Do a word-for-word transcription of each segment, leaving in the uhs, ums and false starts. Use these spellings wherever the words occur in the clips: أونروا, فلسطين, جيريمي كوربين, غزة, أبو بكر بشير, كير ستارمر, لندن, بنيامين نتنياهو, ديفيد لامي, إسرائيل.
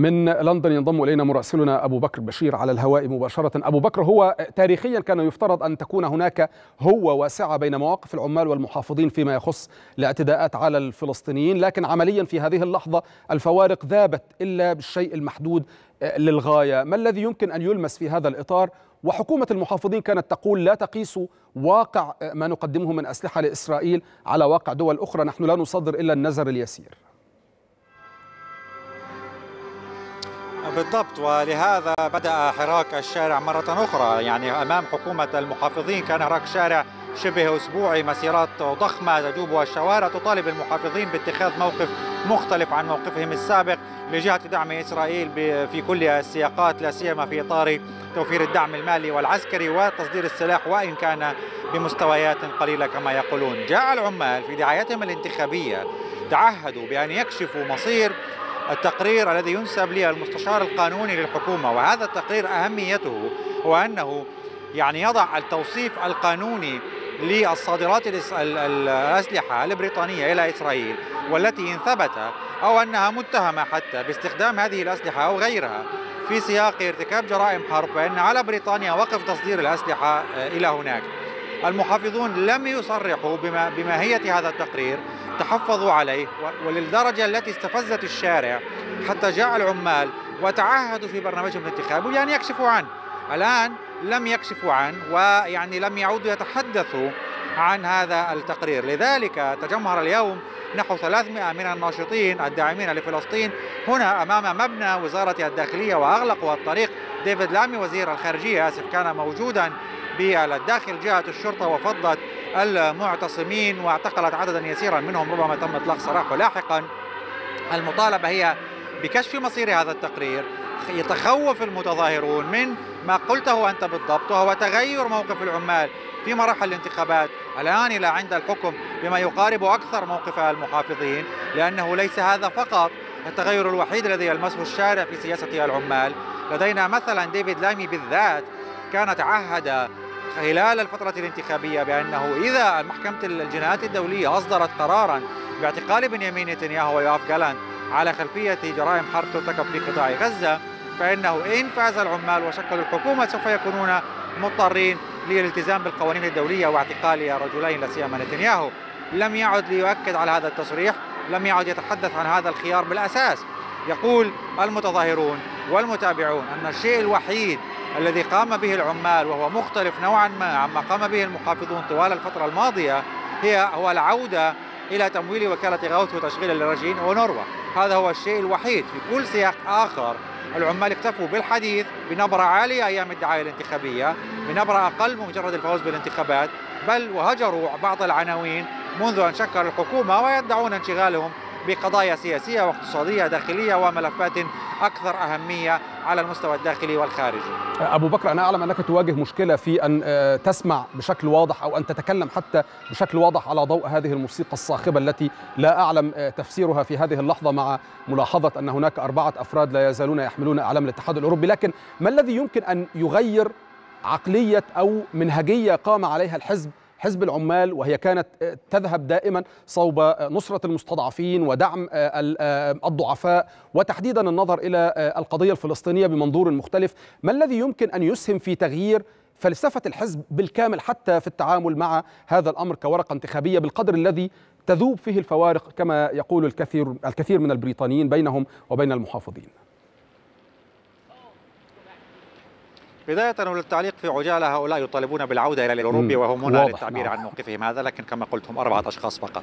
من لندن ينضم إلينا مراسلنا أبو بكر بشير على الهواء مباشرة. أبو بكر، هو تاريخيا كان يفترض أن تكون هناك هوة واسعة بين مواقف العمال والمحافظين فيما يخص الاعتداءات على الفلسطينيين، لكن عمليا في هذه اللحظة الفوارق ذابت إلا بالشيء المحدود للغاية. ما الذي يمكن أن يلمس في هذا الإطار؟ وحكومة المحافظين كانت تقول لا تقيسوا واقع ما نقدمه من أسلحة لإسرائيل على واقع دول أخرى، نحن لا نصدر إلا النزر اليسير. بالضبط، ولهذا بدأ حراك الشارع مرة أخرى. يعني أمام حكومة المحافظين كان حراك شارع شبه أسبوعي، مسيرات ضخمة تجوبها الشوارع تطالب المحافظين باتخاذ موقف مختلف عن موقفهم السابق لجهة دعم إسرائيل في كل السياقات، لا سيما في إطار توفير الدعم المالي والعسكري وتصدير السلاح وإن كان بمستويات قليلة كما يقولون. جاء العمال في دعايتهم الانتخابية تعهدوا بأن يكشفوا مصير التقرير الذي ينسب للمستشار القانوني للحكومة، وهذا التقرير أهميته هو أنه يعني يضع التوصيف القانوني للصادرات الأسلحة البريطانية إلى إسرائيل، والتي إن ثبت أو أنها متهمة حتى باستخدام هذه الأسلحة أو غيرها في سياق ارتكاب جرائم حرب، فإن على بريطانيا وقف تصدير الأسلحة إلى هناك. المحافظون لم يصرحوا بماهية هذا التقرير، تحفظوا عليه، وللدرجة التي استفزت الشارع حتى جاء العمال وتعهدوا في برنامجهم الانتخابي بأن يعني يكشفوا عنه. الآن لم يكشفوا عنه، ويعني لم يعودوا يتحدثوا عن هذا التقرير. لذلك تجمهر اليوم نحو ثلاثمئة من الناشطين الداعمين لفلسطين هنا أمام مبنى وزارة الداخلية وأغلقوا الطريق. ديفيد لامي وزير الخارجية آسف كان موجودا بالداخل، جاءت الشرطة وفضت المعتصمين واعتقلت عددا يسيرا منهم، ربما تم اطلاق سراحه لاحقا. المطالبة هي بكشف مصير هذا التقرير. يتخوف المتظاهرون من ما قلته أنت بالضبط، وهو تغير موقف العمال في مراحل الانتخابات الآن إلى عند الحكم بما يقارب أكثر موقف المحافظين، لأنه ليس هذا فقط التغير الوحيد الذي يلمسه الشارع في سياسة العمال. لدينا مثلا ديفيد لامي بالذات كان تعهد خلال الفترة الانتخابية بأنه إذا محكمة الجنايات الدولية أصدرت قرارا باعتقال بنيامين نتنياهو ويوآف جالانت على خلفية جرائم حرب ترتكب في قطاع غزة، فإنه إن فاز العمال وشكلوا الحكومة سوف يكونون مضطرين للالتزام بالقوانين الدولية واعتقال رجلين لا سيما نتنياهو. لم يعد ليؤكد على هذا التصريح، لم يعد يتحدث عن هذا الخيار بالأساس. يقول المتظاهرون والمتابعون أن الشيء الوحيد الذي قام به العمال وهو مختلف نوعا ما عما قام به المحافظون طوال الفترة الماضية هي هو العودة إلى تمويل وكالة غوث وتشغيل اللاجئين أونروا. هذا هو الشيء الوحيد. في كل سياق آخر العمال اكتفوا بالحديث بنبرة عالية أيام الدعاية الانتخابية، بنبرة أقل بمجرد الفوز بالانتخابات، بل وهجروا بعض العناوين منذ أن شكل الحكومة، ويدعون انشغالهم بقضايا سياسية واقتصادية داخلية وملفات أكثر أهمية على المستوى الداخلي والخارجي. أبو بكر، أنا أعلم أنك تواجه مشكلة في أن تسمع بشكل واضح أو أن تتكلم حتى بشكل واضح على ضوء هذه الموسيقى الصاخبة التي لا أعلم تفسيرها في هذه اللحظة، مع ملاحظة أن هناك أربعة أفراد لا يزالون يحملون أعلام الاتحاد الأوروبي، لكن ما الذي يمكن أن يغير عقلية أو منهجية قام عليها الحزب حزب العمال، وهي كانت تذهب دائما صوب نصرة المستضعفين ودعم الضعفاء وتحديدا النظر إلى القضية الفلسطينية بمنظور مختلف؟ ما الذي يمكن أن يسهم في تغيير فلسفة الحزب بالكامل حتى في التعامل مع هذا الأمر كورقة انتخابية بالقدر الذي تذوب فيه الفوارق كما يقول الكثير الكثير من البريطانيين بينهم وبين المحافظين؟ بداية وللتعليق في عجالة، هؤلاء يطالبون بالعودة إلى الأوروبي وهم هنا للتعبير عن موقفهم هذا، لكن كما قلت هم أربعة أشخاص فقط.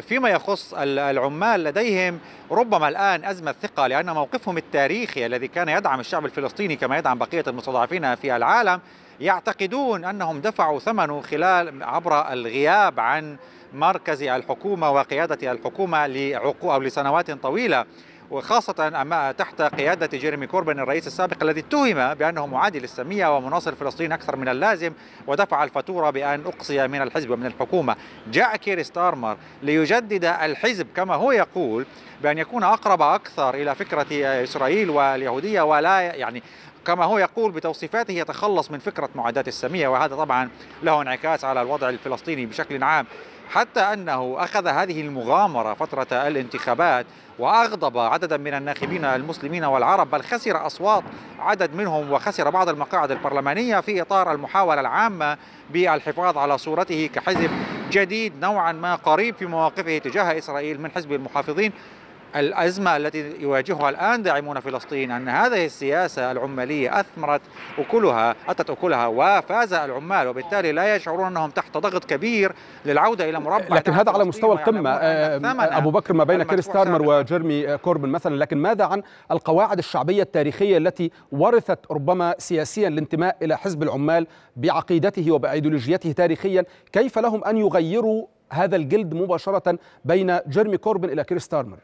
فيما يخص العمال لديهم ربما الآن أزمة ثقة، لأن موقفهم التاريخي الذي كان يدعم الشعب الفلسطيني كما يدعم بقية المستضعفين في العالم، يعتقدون أنهم دفعوا ثمنه خلال عبر الغياب عن مركز الحكومة وقيادة الحكومة لعقود أو لسنوات طويلة، وخاصة أما تحت قيادة جيريمي كوربين الرئيس السابق الذي اتهم بأنه معادي للسامية ومناصر فلسطين أكثر من اللازم، ودفع الفاتورة بأن أقصي من الحزب ومن الحكومة. جاء كير ستارمر ليجدد الحزب كما هو يقول بأن يكون أقرب أكثر إلى فكرة إسرائيل واليهودية، ولا يعني كما هو يقول بتوصيفاته يتخلص من فكرة معاداة السامية، وهذا طبعا له انعكاس على الوضع الفلسطيني بشكل عام، حتى أنه أخذ هذه المغامرة فترة الانتخابات وأغضب عددا من الناخبين المسلمين والعرب، بل خسر أصوات عدد منهم وخسر بعض المقاعد البرلمانية في إطار المحاولة العامة بالحفاظ على صورته كحزب جديد نوعا ما قريب في مواقفه تجاه إسرائيل من حزب المحافظين. الأزمة التي يواجهها الآن داعمون فلسطين أن هذه السياسة العمالية أثمرت أكلها أتت أكلها وفاز العمال، وبالتالي لا يشعرون أنهم تحت ضغط كبير للعودة إلى مربع. لكن هذا على مستوى القمة أبو بكر، ما بين كير ستارمر وجيريمي كوربين مثلا، لكن ماذا عن القواعد الشعبية التاريخية التي ورثت ربما سياسيا الانتماء إلى حزب العمال بعقيدته وبأيديولوجيته تاريخيا؟ كيف لهم أن يغيروا هذا الجلد مباشرة بين جيريمي كوربين إلى كير ستارمر؟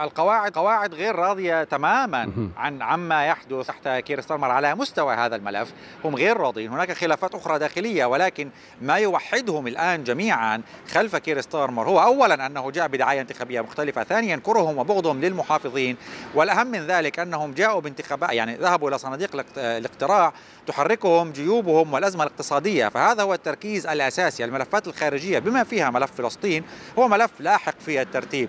القواعد قواعد غير راضية تماما عن عما يحدث تحت كير ستارمر على مستوى هذا الملف، هم غير راضين. هناك خلافات أخرى داخلية، ولكن ما يوحدهم الآن جميعا خلف كير ستارمر هو أولا أنه جاء بدعاية انتخابية مختلفة، ثانيا كرههم وبغضهم للمحافظين، والأهم من ذلك أنهم جاءوا بانتخابات، يعني ذهبوا إلى صناديق الاقتراع تحركهم جيوبهم والأزمة الاقتصادية، فهذا هو التركيز الأساسي. الملفات الخارجية بما فيها ملف فلسطين هو ملف لاحق في الترتيب،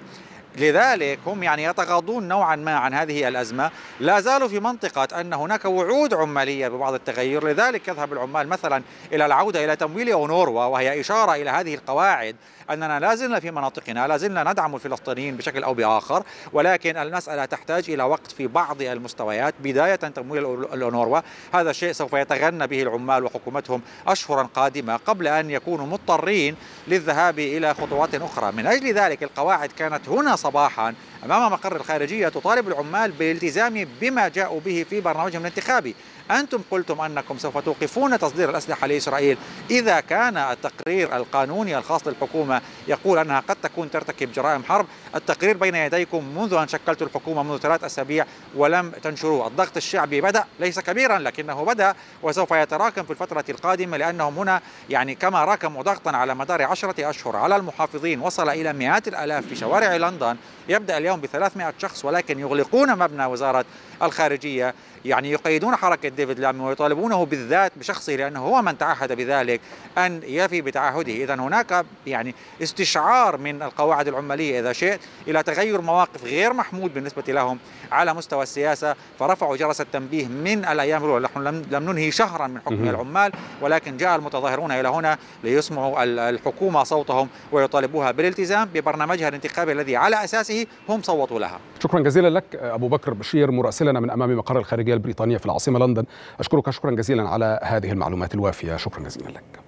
لذلك هم يعني يتغاضون نوعا ما عن هذه الأزمة، لا زالوا في منطقة أن هناك وعود عمالية ببعض التغير، لذلك يذهب العمال مثلا إلى العودة إلى تمويل أونروا، وهي إشارة إلى هذه القواعد أننا لا زلنا في مناطقنا، لا زلنا ندعم الفلسطينيين بشكل أو بآخر، ولكن المسألة تحتاج إلى وقت في بعض المستويات، بداية تمويل الأونروا، هذا الشيء سوف يتغنى به العمال وحكومتهم أشهرا قادمة قبل أن يكونوا مضطرين للذهاب إلى خطوات أخرى. من أجل ذلك القواعد كانت هنا صباحا أمام مقر الخارجية تطالب العمال بالالتزام بما جاءوا به في برنامجهم الانتخابي. أنتم قلتم أنكم سوف توقفون تصدير الأسلحة لإسرائيل إذا كان التقرير القانوني الخاص للحكومة يقول أنها قد تكون ترتكب جرائم حرب. التقرير بين يديكم منذ أن شكلتوا الحكومة منذ ثلاث أسابيع ولم تنشروه. الضغط الشعبي بدأ، ليس كبيرا لكنه بدأ، وسوف يتراكم في الفترة القادمة، لأنهم هنا يعني كما راكموا ضغطا على مدار عشرة أشهر على المحافظين وصل إلى مئات الآلاف في شوارع لندن، يبدأ اليوم بثلاثمئة شخص، ولكن يغلقون مبنى وزارة الخارجية، يعني يقيدون حركة ديفيد لامي ويطالبونه بالذات بشخصه لأنه هو من تعهد بذلك أن يفي بتعهده. إذن هناك يعني استشعار من القواعد العمالية إذا شئت إلى تغير مواقف غير محمود بالنسبة لهم على مستوى السياسة، فرفعوا جرس التنبيه من الأيام الأولى. نحن لم ننهي شهرا من حكم العمال، ولكن جاء المتظاهرون إلى هنا ليسمعوا الحكومة صوتهم ويطالبوها بالالتزام ببرنامجها الانتخابي الذي على أساسه هم صوتوا لها. شكرا جزيلا لك أبو بكر بشير، مراسلنا من أمام مقر الخارجية البريطانية في العاصمة لندن، أشكرك شكرا جزيلا على هذه المعلومات الوافية، شكرا جزيلا لك.